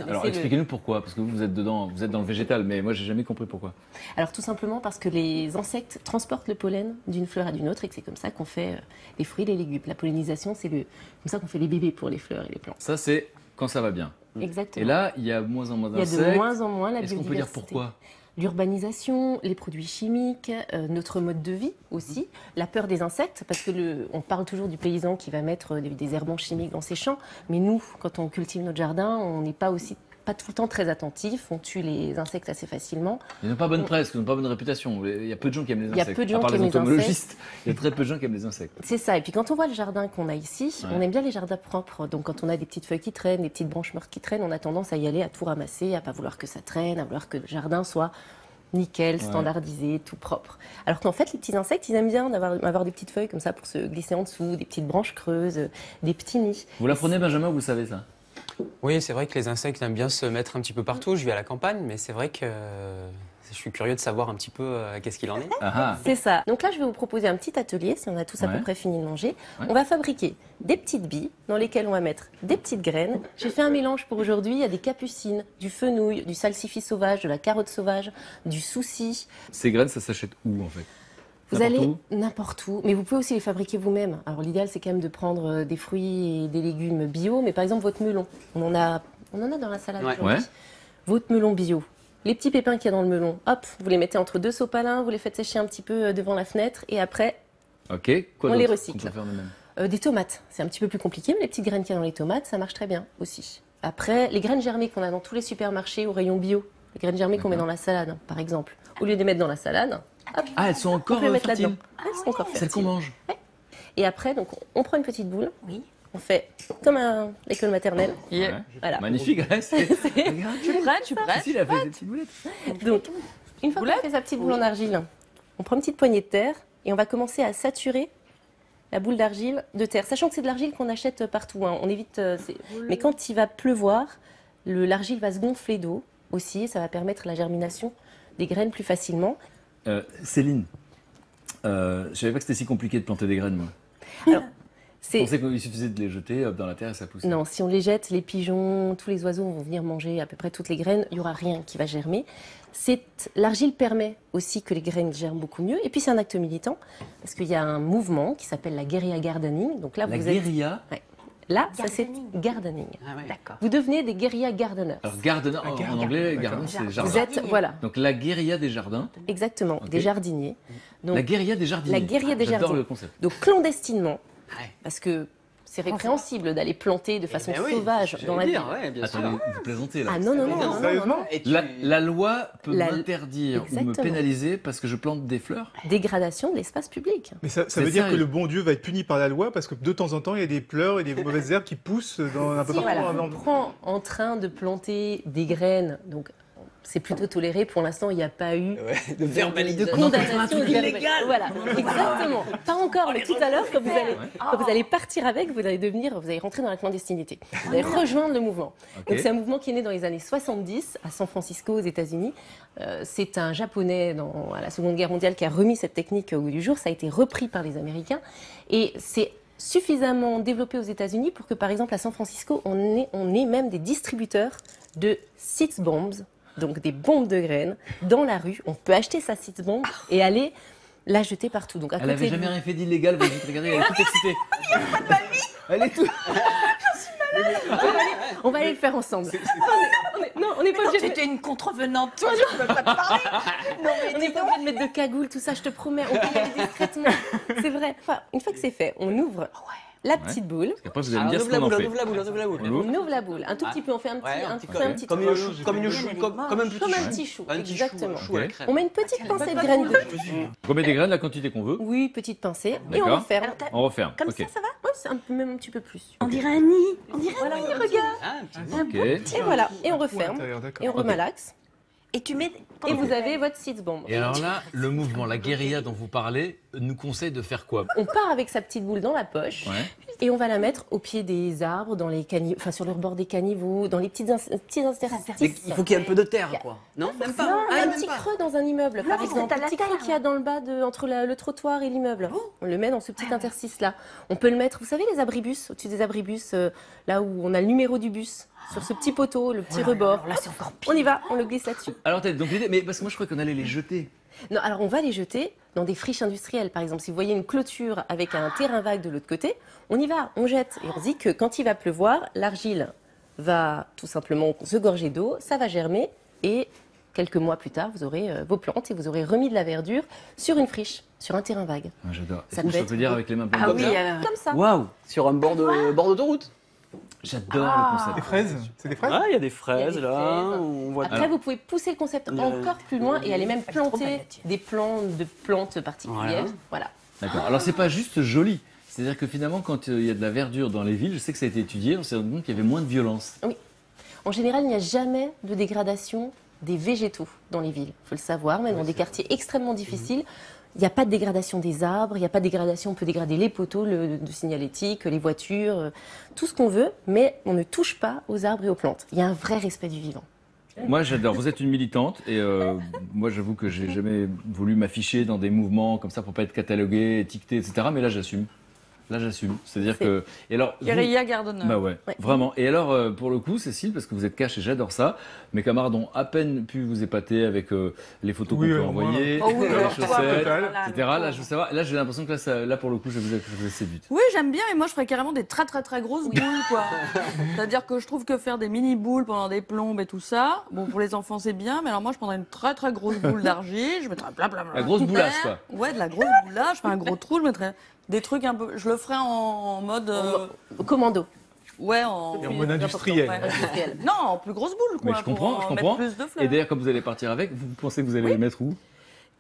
Alors expliquez-nous pourquoi, parce que vous, vous êtes dedans, vous êtes dans le végétal, mais moi j'ai jamais compris pourquoi. Alors tout simplement parce que les insectes transportent le pollen d'une fleur à d'une autre et que c'est comme ça qu'on fait les fruits, les légumes. La pollinisation, c'est comme ça qu'on fait les bébés pour les fleurs et les plantes. Ça c'est quand ça va bien. Exactement. Et là, il y a moins en moins d'insectes. Il y a de moins en moins la biodiversité. Est-ce qu'on peut dire pourquoi ? L'urbanisation, les produits chimiques, euh, notre mode de vie aussi, la peur des insectes, parce que le, on parle toujours du paysan qui va mettre des, des herbants chimiques dans ses champs, mais nous, quand on cultive notre jardin, on n'est pas aussi pas tout le temps très attentif, on tue les insectes assez facilement. Ils n'ont pas bonne presse, ils n'ont pas bonne réputation. Il y a peu de gens qui aiment les insectes. Il y a peu de gens qui aiment les entomologistes, il y a très peu de gens qui aiment les insectes. C'est ça. Et puis quand on voit le jardin qu'on a ici, ouais. on aime bien les jardins propres. Donc quand on a des petites feuilles qui traînent, des petites branches mortes qui traînent, on a tendance à y aller, à tout ramasser, à pas vouloir que ça traîne, à vouloir que le jardin soit nickel, standardisé, ouais. tout propre. Alors qu'en fait, les petits insectes, ils aiment bien avoir, avoir des petites feuilles comme ça pour se glisser en dessous, des petites branches creuses, des petits nids. Vous l'apprenez, Benjamin, vous le savez ça? Oui, c'est vrai que les insectes aiment bien se mettre un petit peu partout. Je vis à la campagne, mais c'est vrai que je suis curieux de savoir un petit peu euh, qu'est-ce qu'il en est. C'est ça. Donc là, je vais vous proposer un petit atelier, si on a tous ouais. à peu près fini de manger. Ouais. On va fabriquer des petites billes dans lesquelles on va mettre des petites graines. J'ai fait un mélange pour aujourd'hui. Il y a des capucines, du fenouil, du salsifis sauvage, de la carotte sauvage, du souci. Ces graines, ça s'achète où en fait ? Vous allez n'importe où, mais vous pouvez aussi les fabriquer vous-même. Alors l'idéal, c'est quand même de prendre des fruits et des légumes bio, mais par exemple votre melon, on en a, on en a dans la salade ouais. aujourd'hui. Ouais. Votre melon bio, les petits pépins qu'il y a dans le melon, hop, vous les mettez entre deux sopalins, vous les faites sécher un petit peu devant la fenêtre et après, okay. Quoi on les recycle. On peut faire de même. Euh, des tomates, c'est un petit peu plus compliqué, mais les petites graines qu'il y a dans les tomates, ça marche très bien aussi. Après, les graines germées qu'on a dans tous les supermarchés au rayon bio, les graines germées qu'on met dans la salade, par exemple, au lieu de les mettre dans la salade, hop, ah, elles sont encore fertiles. Ah, elles sont encore celles qu'on mange. Ouais. Et après, donc, on prend une petite boule. Oui. On fait comme à l'école maternelle. Yeah. Ouais. Voilà. Magnifique. Regarde, je suis prête, je suis prête. Ici, elle a fait des petites boulettes. Donc, une fois qu'on a fait sa petite boule oui. en argile, on prend une petite poignée de terre et on va commencer à saturer la boule d'argile de terre, sachant que c'est de l'argile qu'on achète partout. Hein. On évite. Mais quand il va pleuvoir, l'argile va se gonfler d'eau aussi, et ça va permettre la germination des graines plus facilement. Euh, Céline, euh, je ne savais pas que c'était si compliqué de planter des graines, moi. Alors, je pensais qu'il suffisait de les jeter hop, dans la terre et ça pousse. Non, si on les jette, les pigeons, tous les oiseaux vont venir manger à peu près toutes les graines. Il n'y aura rien qui va germer. L'argile permet aussi que les graines germent beaucoup mieux. Et puis, c'est un acte militant, parce qu'il y a un mouvement qui s'appelle la Guérilla Gardening. Donc là, la vous êtes... guérilla ouais. Là, gardening. Ça c'est gardening. Ah ouais. D'accord. Vous devenez des guérilla gardeners. Alors gardener en, en anglais, gardener c'est jardin. Vous êtes voilà. Donc la guérilla des jardins. Exactement, okay. Des jardiniers. Donc, la guérilla des jardiniers. La guérilla ah, des jardins. J'adore le concept. Donc clandestinement, ouais. Parce que c'est répréhensible d'aller planter de façon eh ben oui, sauvage dans la ville. Ouais, bien sûr. Attendez, vous plaisantez là. Ah non non non, non, non, non. Tu... La, la loi peut la... m'interdire ou me pénaliser parce que je plante des fleurs. Dégradation de l'espace public. Mais ça, ça veut dire ça, que le bon Dieu va être puni par la loi parce que de temps en temps il y a des fleurs et des mauvaises herbes qui poussent dans un peu si, partout. Voilà, on prend en train de planter des graines donc. C'est plutôt toléré. Pour l'instant, il n'y a pas eu ouais, de, verbalisation, de condamnation illégale. Voilà, exactement. Pas encore, mais tout à l'heure, quand, quand vous allez partir avec, vous allez devenir, vous allez rentrer dans la clandestinité. Vous allez rejoindre le mouvement. Okay. Donc c'est un mouvement qui est né dans les années soixante-dix à San Francisco, aux États-Unis. Euh, c'est un Japonais dans, à la Seconde Guerre mondiale qui a remis cette technique au goût du jour. Ça a été repris par les Américains et c'est suffisamment développé aux États-Unis pour que, par exemple, à San Francisco, on ait, on ait même des distributeurs de seed bombs. Donc des bombes de graines dans la rue. On peut acheter sa petite bombe et aller la jeter partout. Donc à elle n'avait jamais de... rien fait d'illégal. Vous regardez, elle est toute excitée. Il n'y a pas de ma vie. Elle est toute. Je suis malade. On va aller, on va aller le faire ensemble. C est, c est... On est, on est... Non, on n'est pas obligé. J'étais une contrevenante. Toi, je ne peux pas te parler. Non, mais on n'est pas obligé de mettre de cagoule, tout ça. Je te promets, on peut y aller discrètement. C'est vrai. Enfin, une fois que c'est fait, on ouvre. Ouais. La petite boule. Après, vous allez me dire ce qu'on en fait. On ouvre la boule, on ouvre la boule. On ouvre la boule. Un tout petit peu, on fait un petit truc. Comme une chou, comme une chou, comme un petit chou. Exactement. On met une petite pincée de graines dessus. On met des graines la quantité qu'on veut. Oui, petite pincée. Et on referme. On referme. Comme ça, ça va ? Oui, c'est même un petit peu plus. On dirait un nid. On dirait un nid, regarde. Et voilà. Et on referme. Et on remalaxe. Et tu mets. Et vous avez votre seed bomb. Et alors là, le mouvement, la guérilla dont vous parlez, nous conseille de faire quoi? On part avec sa petite boule dans la poche ouais. Et on va la mettre au pied des arbres, dans les caniv... enfin sur le bord des caniveaux, dans les petites interstices. Il faut qu'il y ait un peu de terre, quoi. Non, même pas. Non, ah, un même petit pas. Creux dans un immeuble, non, par exemple. Un petit creux qu'il y a dans le bas, de, entre la, le trottoir et l'immeuble. Oh. On le met dans ce petit interstice-là. On peut le mettre, vous savez, les abribus, au-dessus des abribus, euh, là où on a le numéro du bus. Sur ce petit poteau, le petit oh là rebord. Là, là c'est encore pire. On y va, on le glisse là-dessus. Alors, t'as donc l'idée, mais parce que moi je croyais qu'on allait les jeter. Non, alors on va les jeter dans des friches industrielles. Par exemple, si vous voyez une clôture avec un terrain vague de l'autre côté, on y va, on jette. Et on se dit que quand il va pleuvoir, l'argile va tout simplement se gorger d'eau, ça va germer. Et quelques mois plus tard, vous aurez vos plantes et vous aurez remis de la verdure sur une friche, sur un terrain vague. Ah, j'adore. Ça peut, je être... peux dire avec les mains pleines ah, oui, euh... comme ça. Waouh. Sur un bord d'autoroute. J'adore ah, le concept. Des fraises, c'est des fraises. Ah, il y a des fraises a des là. Fraises. On voit... Après, vous pouvez pousser le concept le... encore plus loin et aller même planter des plants de plantes particulières. Voilà. Voilà. D'accord. Alors, c'est pas juste joli. C'est-à-dire que finalement, quand il y a de la verdure dans les villes, je sais que ça a été étudié, on s'est rendu compte qu'il y avait moins de violence. Oui. En général, il n'y a jamais de dégradation des végétaux dans les villes. Il faut le savoir, mais dans ouais, des quartiers vrai. Extrêmement difficiles. Mmh. Il n'y a pas de dégradation des arbres, il n'y a pas de dégradation, on peut dégrader les poteaux, le, le signalétique, les voitures, tout ce qu'on veut, mais on ne touche pas aux arbres et aux plantes. Il y a un vrai respect du vivant. Moi j'adore, vous êtes une militante et euh, moi j'avoue que j'ai jamais voulu m'afficher dans des mouvements comme ça pour pas être catalogué, étiqueté, et cetera. Mais là j'assume. Là, j'assume. C'est-à-dire que. Et alors, Guérilla vous... Gardening. Bah ouais, ouais, vraiment. Et alors, euh, pour le coup, Cécile, parce que vous êtes cash et j'adore ça, mes camarades ont à peine pu vous épater avec euh, les photos oui, qu'on peut envoyer, oh, oui, les alors, chaussettes, voilà, et cetera. Là, je veux savoir. Là, j'ai l'impression que là, ça, là, pour le coup, je vous ai, je vous ai séduite. Oui, j'aime bien, mais moi, je ferais carrément des très, très, très grosses boules, quoi. C'est-à-dire que je trouve que faire des mini boules pendant des plombes et tout ça, bon, pour les enfants, c'est bien, mais alors moi, je prendrais une très, très grosse boule d'argile, je mettrais blablabla. La grosse boulasse, quoi. Ouais, de la grosse boulasse, je ferais un gros trou, je mettrais. Des trucs un peu... Je le ferai en, en mode... Euh... Commando. Ouais, en... Et en mode industriel. Ouais. Non, en plus grosse boule, quoi. Mais je comprends, je comprends. Plus de fleurs. Et d'ailleurs, quand vous allez partir avec, vous pensez que vous allez oui. les mettre où?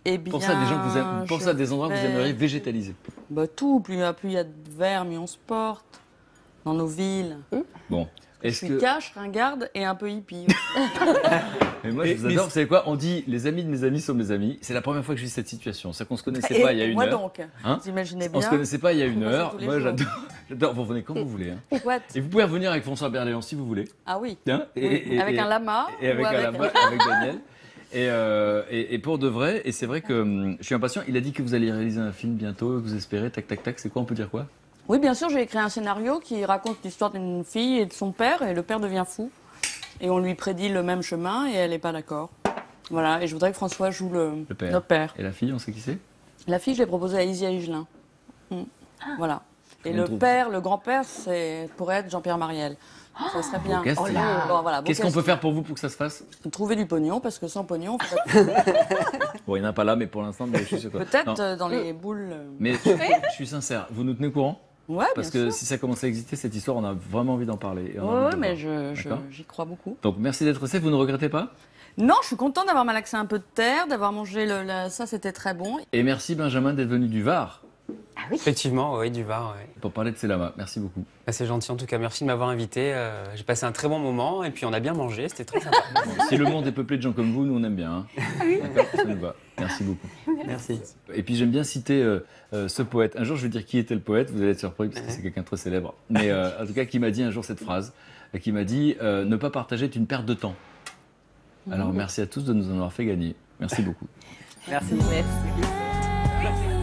Eh bien... Pensez à des, gens que vous aimez, pensez à des endroits vais... que vous aimeriez végétaliser. Bah tout, plus il y a de verre, mieux on se porte. Dans nos villes. Mmh. Bon. Je suis que... cash, ringarde et un peu hippie. Mais moi, je vous adore. Vous savez quoi? On dit les amis de mes amis sont mes amis. C'est la première fois que je vis cette situation. C'est qu'on se connaissait pas il y a une heure. Moi donc. Vous imaginez bien. On se connaissait pas il y a une heure. Moi, j'adore. Vous venez quand vous voulez. Et vous pouvez revenir avec François Berléand si vous voulez. Ah oui. Avec un lama. Et avec un lama, avec Daniel. Et, euh, et, et pour de vrai, et c'est vrai que je suis impatient. Il a dit que vous allez réaliser un film bientôt. Vous espérez, tac, tac, tac. C'est quoi? On peut dire quoi? Oui, bien sûr, j'ai écrit un scénario qui raconte l'histoire d'une fille et de son père, et le père devient fou. Et on lui prédit le même chemin, et elle n'est pas d'accord. Voilà, et je voudrais que François joue le, le père. Notre père. Et la fille, on sait qui c'est? La fille, je l'ai proposée à Isia Higelin. Mmh. Ah. Voilà. Et le trouve. Père, le grand-père, c'est pourrait être Jean-Pierre Marielle. Ça serait bien. Oh bon, voilà, qu'est-ce qu'on peut faire pour vous pour que ça se fasse? Trouver du pognon, parce que sans pognon, faut pas... Bon, il n'y en a pas là, mais pour l'instant, peut-être dans les boules. Mais je, je suis sincère, vous nous tenez au courant? Ouais, parce que sûr. Si ça commence à exister, cette histoire, on a vraiment envie d'en parler. Oui, ouais, mais j'y crois beaucoup. Donc, merci d'être resté. Vous ne regrettez pas? Non, je suis contente d'avoir malaxé un peu de terre, d'avoir mangé le, le... ça, c'était très bon. Et merci, Benjamin, d'être venu du Var. Ah oui. Effectivement, oui, du Var. Oui. Pour parler de ces lamas. Merci beaucoup. Bah, c'est gentil, en tout cas. Merci de m'avoir invité. Euh, J'ai passé un très bon moment et puis on a bien mangé. C'était très sympa. Si le monde est peuplé de gens comme vous, nous, on aime bien. Hein. Ah oui. Ça nous va. Merci beaucoup. Merci. Et puis j'aime bien citer euh, euh, ce poète. Un jour, je vais dire qui était le poète. Vous allez être surpris parce que c'est quelqu'un de très célèbre. Mais euh, en tout cas, qui m'a dit un jour cette phrase, qui m'a dit euh, « Ne pas partager est une perte de temps ». Alors merci à tous de nous en avoir fait gagner. Merci beaucoup. Merci. Merci.